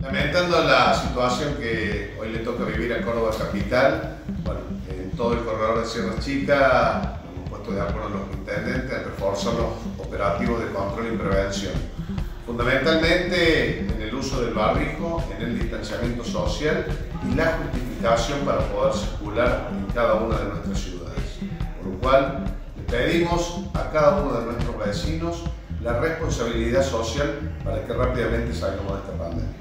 Lamentando la situación que hoy le toca vivir a Córdoba capital, bueno, en todo el corredor de Sierra Chica nos hemos puesto de acuerdo los intendentes a reforzar los operativos de control y prevención. Fundamentalmente en el uso del barrijo, en el distanciamiento social y la justificación para poder circular en cada una de nuestras ciudades. Por lo cual le pedimos a cada uno de nuestros vecinos la responsabilidad social para que rápidamente salgamos de esta pandemia.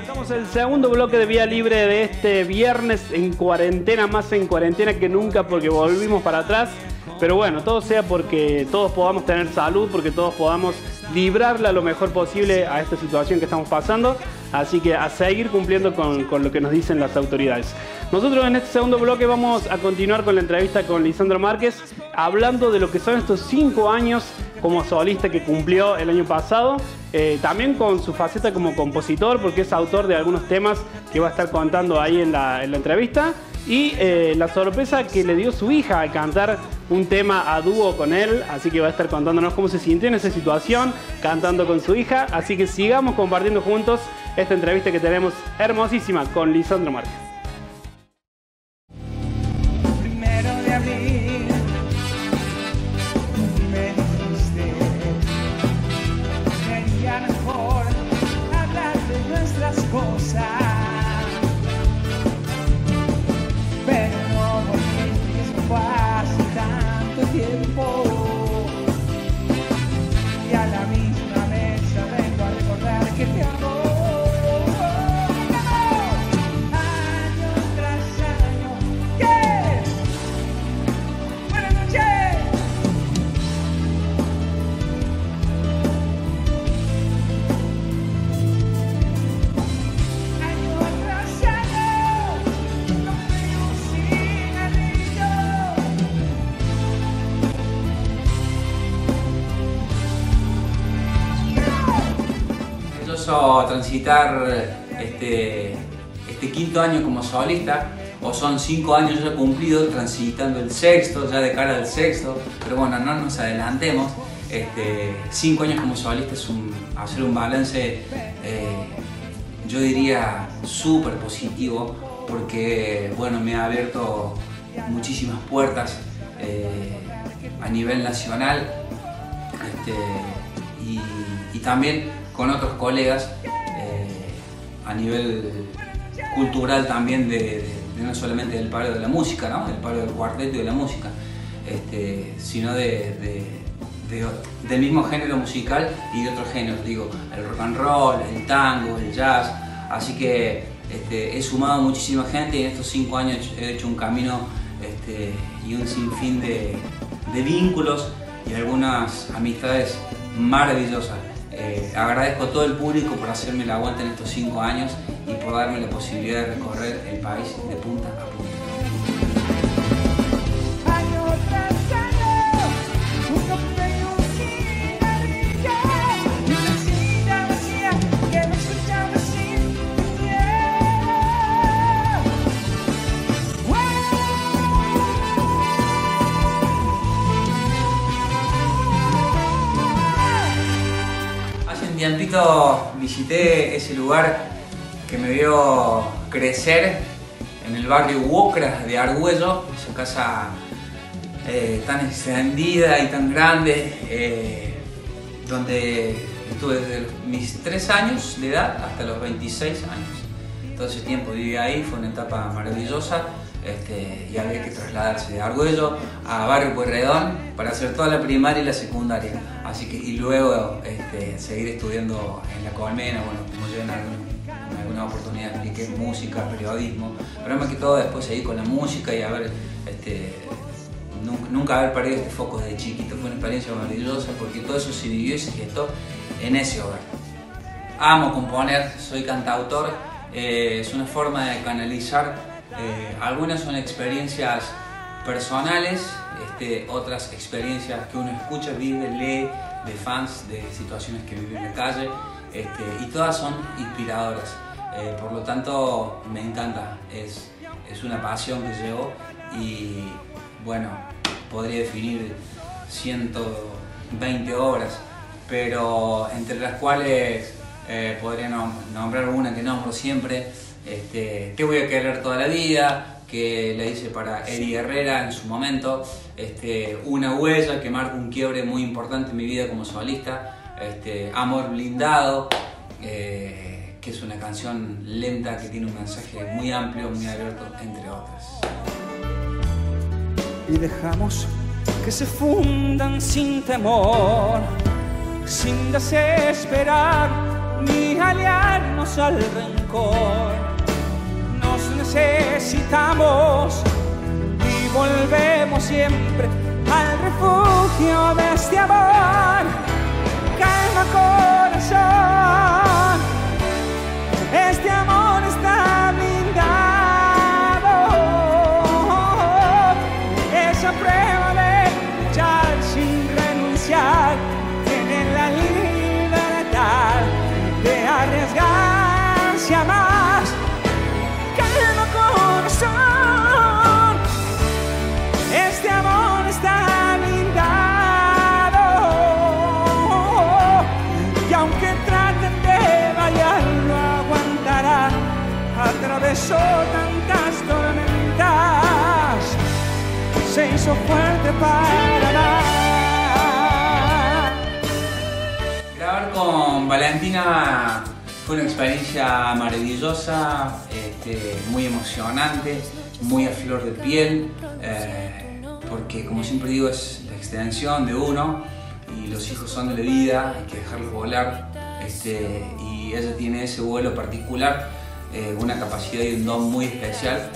Estamos en el segundo bloque de Vía Libre de este viernes en cuarentena, más en cuarentena que nunca porque volvimos para atrás. Pero bueno, todo sea porque todos podamos tener salud, porque todos podamos librarla lo mejor posible a esta situación que estamos pasando. Así que a seguir cumpliendo con lo que nos dicen las autoridades. Nosotros en este segundo bloque vamos a continuar con la entrevista con Lisandro Márquez, hablando de lo que son estos 5 años como solista que cumplió el año pasado, también con su faceta como compositor, porque es autor de algunos temas que va a estar contando ahí en la entrevista, y la sorpresa que le dio su hija al cantar un tema a dúo con él, así que va a estar contándonos cómo se sintió en esa situación cantando con su hija, así que sigamos compartiendo juntos esta entrevista que tenemos hermosísima con Lisandro Márquez. Transitar este 5.º año como solista, o son 5 años ya cumplidos, transitando el 6.º, ya de cara al 6.º, pero bueno, no nos adelantemos. 5 años como solista es hacer un balance, yo diría, súper positivo, porque bueno, me ha abierto muchísimas puertas a nivel nacional y también con otros colegas a nivel cultural también, de no solamente del palo de la música, ¿no? Del palo del cuarteto y de la música, sino del mismo género musical y de otros géneros, digo, el rock and roll, el tango, el jazz, así que he sumado muchísima gente y en estos 5 años he hecho un camino y un sinfín de vínculos y algunas amistades maravillosas. Agradezco a todo el público por hacerme el aguante en estos 5 años y por darme la posibilidad de recorrer el país de punta a punta. Visité ese lugar que me vio crecer en el barrio Uocras de Argüello, esa casa tan extendida y tan grande, donde estuve desde mis 3 años de edad hasta los 26 años. Todo ese tiempo viví ahí, fue una etapa maravillosa y había que trasladarse de Argüello a Barrio Pueyrredón para hacer toda la primaria y la secundaria. Así que, y luego seguir estudiando en La Colmena, bueno, como yo en alguna oportunidad expliqué música, periodismo, pero más que todo después seguir con la música y haber, nunca haber perdido este foco desde chiquito. Fue una experiencia maravillosa porque todo eso se vivió y se gestó en ese hogar. Amo componer, soy cantautor, es una forma de canalizar. Algunas son experiencias personales, otras experiencias que uno escucha, vive, lee, de fans, de situaciones que vive en la calle, y todas son inspiradoras. Por lo tanto, me encanta, es una pasión que llevo y, bueno, podría definir 100, 20 obras, pero entre las cuales podría nombrar una que nombro siempre, Te voy a querer toda la vida, que la hice para Eddie Herrera en su momento, Una huella que marca un quiebre muy importante en mi vida como solista, Amor blindado, que es una canción lenta que tiene un mensaje muy amplio, muy abierto, entre otras. Y dejamos que se fundan sin temor, sin desesperar ni aliarnos al rencor. Nos necesitamos y volvemos siempre al refugio de este amor. Calma, corazón, este amor está blindado. Esa prueba de luchar sin renunciar, tiene la libertad de arriesgarse a más. Calma, corazón, este amor está blindado. Y aunque traten de bailarlo, aguantará, atravesó tantas tormentas, se hizo fuerte para dar. Grabar con Valentina fue una experiencia maravillosa, muy emocionante, muy a flor de piel, porque como siempre digo, es la extensión de uno y los hijos son de la vida, hay que dejarlos volar, y ella tiene ese vuelo particular, una capacidad y un don muy especial.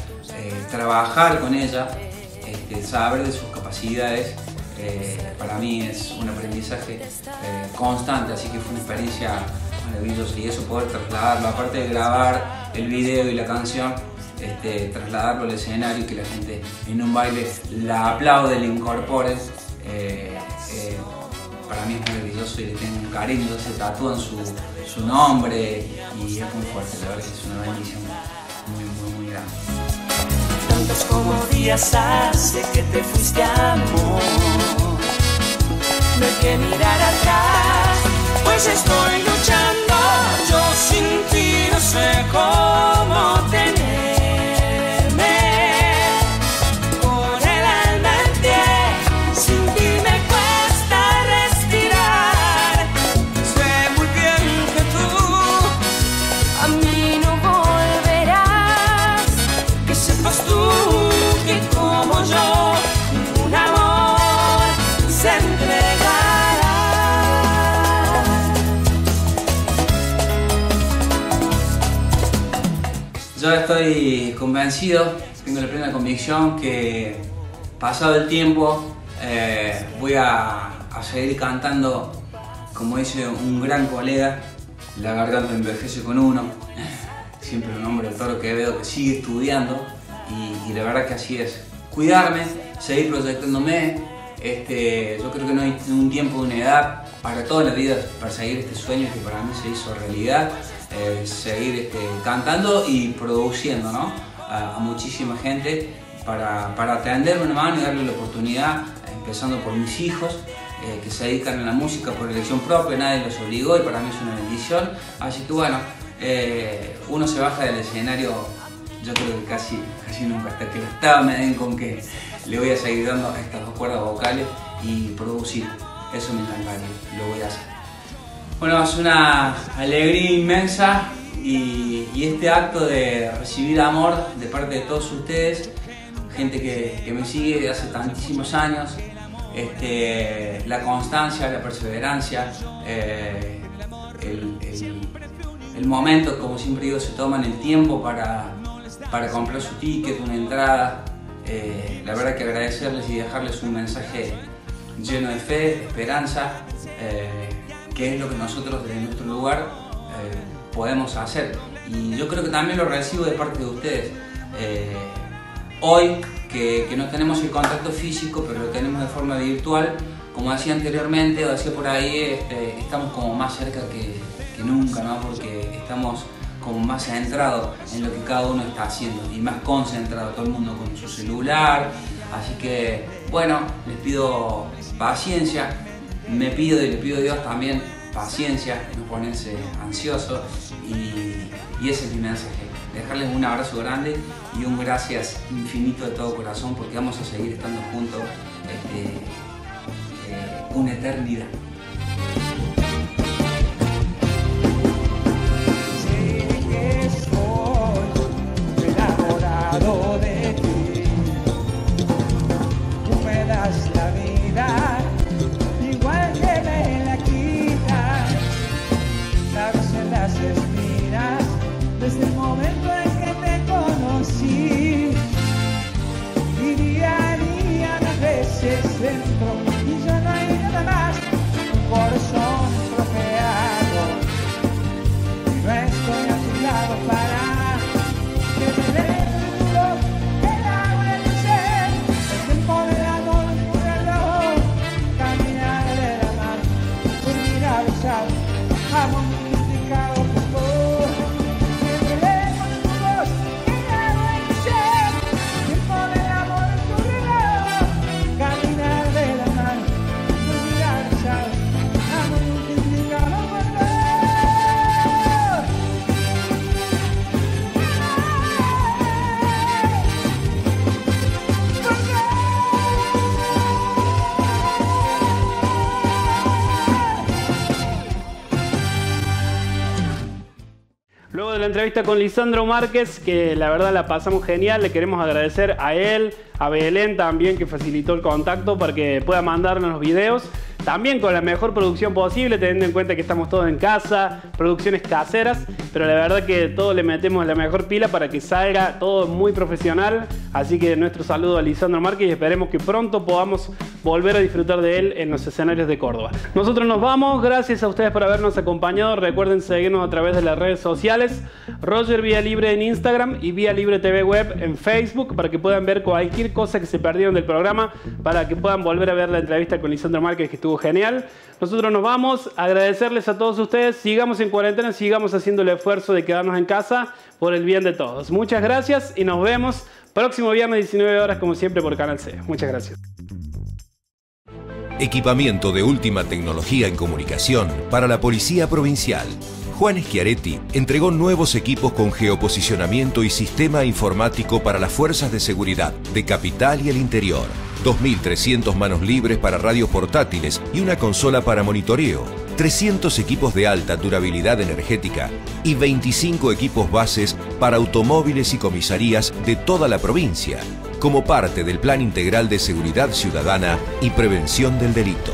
Trabajar con ella, saber de sus capacidades, para mí es un aprendizaje constante, así que fue una experiencia maravillosa y eso poder trasladarlo, aparte de grabar el video y la canción, trasladarlo al escenario y que la gente en un baile la aplaude, la incorpore, para mí es maravilloso y le tengo un cariño, se tatúan su nombre y es muy fuerte, la verdad que es una bendición muy, muy, muy grande. Tantos como días hace que te fuiste, amor, no hay que mirar atrás, pues estoy luchando, yo sin ti no sé cómo tenerme, con el alma en pie, sin ti me cuesta respirar, sé muy bien que tú a mí no volverás, que sepas tú que como yo ningún amor se entrega. Yo estoy convencido, tengo la plena convicción que pasado el tiempo voy a seguir cantando, como dice un gran colega, la garganta envejece con uno, siempre el nombre del Toro Quevedo, que sigue estudiando y la verdad que así es, cuidarme, seguir proyectándome, yo creo que no hay un tiempo, una edad, para toda la vida perseguir este sueño que para mí se hizo realidad. Seguir cantando y produciendo, ¿no? a muchísima gente para tenderme una mano y darle la oportunidad, empezando por mis hijos que se dedican a la música por elección propia, nadie los obligó y para mí es una bendición. Así que bueno, uno se baja del escenario, yo creo que casi nunca, hasta que los tabas me den con que le voy a seguir dando estas dos cuerdas vocales y producir. Eso me encantaría, lo voy a hacer. Bueno, es una alegría inmensa y este acto de recibir amor de parte de todos ustedes, gente que me sigue desde hace tantísimos años, la constancia, la perseverancia, el momento, como siempre digo, se toman el tiempo para comprar su ticket, una entrada, la verdad que agradecerles y dejarles un mensaje lleno de fe, de esperanza, que es lo que nosotros desde nuestro lugar podemos hacer. Y yo creo que también lo recibo de parte de ustedes. Hoy, que no tenemos el contacto físico, pero lo tenemos de forma virtual, como decía anteriormente, o decía por ahí, estamos como más cerca que nunca, ¿no? Porque estamos como más centrados en lo que cada uno está haciendo y más concentrado, todo el mundo con su celular. Así que, bueno, les pido paciencia. Me pido y le pido a Dios también paciencia, no ponerse ansioso, y ese es mi mensaje. Dejarles un abrazo grande y un gracias infinito de todo corazón, porque vamos a seguir estando juntos una eternidad. Luego de la entrevista con Lisandro Márquez, que la verdad la pasamos genial, le queremos agradecer a él, a Belén también, que facilitó el contacto para que pueda mandarnos los videos. También con la mejor producción posible, teniendo en cuenta que estamos todos en casa, producciones caseras, pero la verdad que todo le metemos la mejor pila para que salga todo muy profesional. Así que nuestro saludo a Lisandro Márquez y esperemos que pronto podamos volver a disfrutar de él en los escenarios de Córdoba. Nosotros nos vamos, gracias a ustedes por habernos acompañado. Recuerden seguirnos a través de las redes sociales, Roger Vía Libre en Instagram y Vía Libre TV Web en Facebook, para que puedan ver cualquier cosa que se perdieron del programa, para que puedan volver a ver la entrevista con Lisandro Márquez, que estuvo genial. Nosotros nos vamos, agradecerles a todos ustedes, sigamos en cuarentena, sigamos haciendo el esfuerzo de quedarnos en casa por el bien de todos. Muchas gracias y nos vemos próximo viernes 19 horas como siempre por Canal C. Muchas gracias. Equipamiento de última tecnología en comunicación para la Policía Provincial. Juan Schiaretti entregó nuevos equipos con geoposicionamiento y sistema informático para las fuerzas de seguridad de Capital y el interior. 2.300 manos libres para radios portátiles y una consola para monitoreo, 300 equipos de alta durabilidad energética y 25 equipos bases para automóviles y comisarías de toda la provincia, como parte del Plan Integral de Seguridad Ciudadana y Prevención del Delito.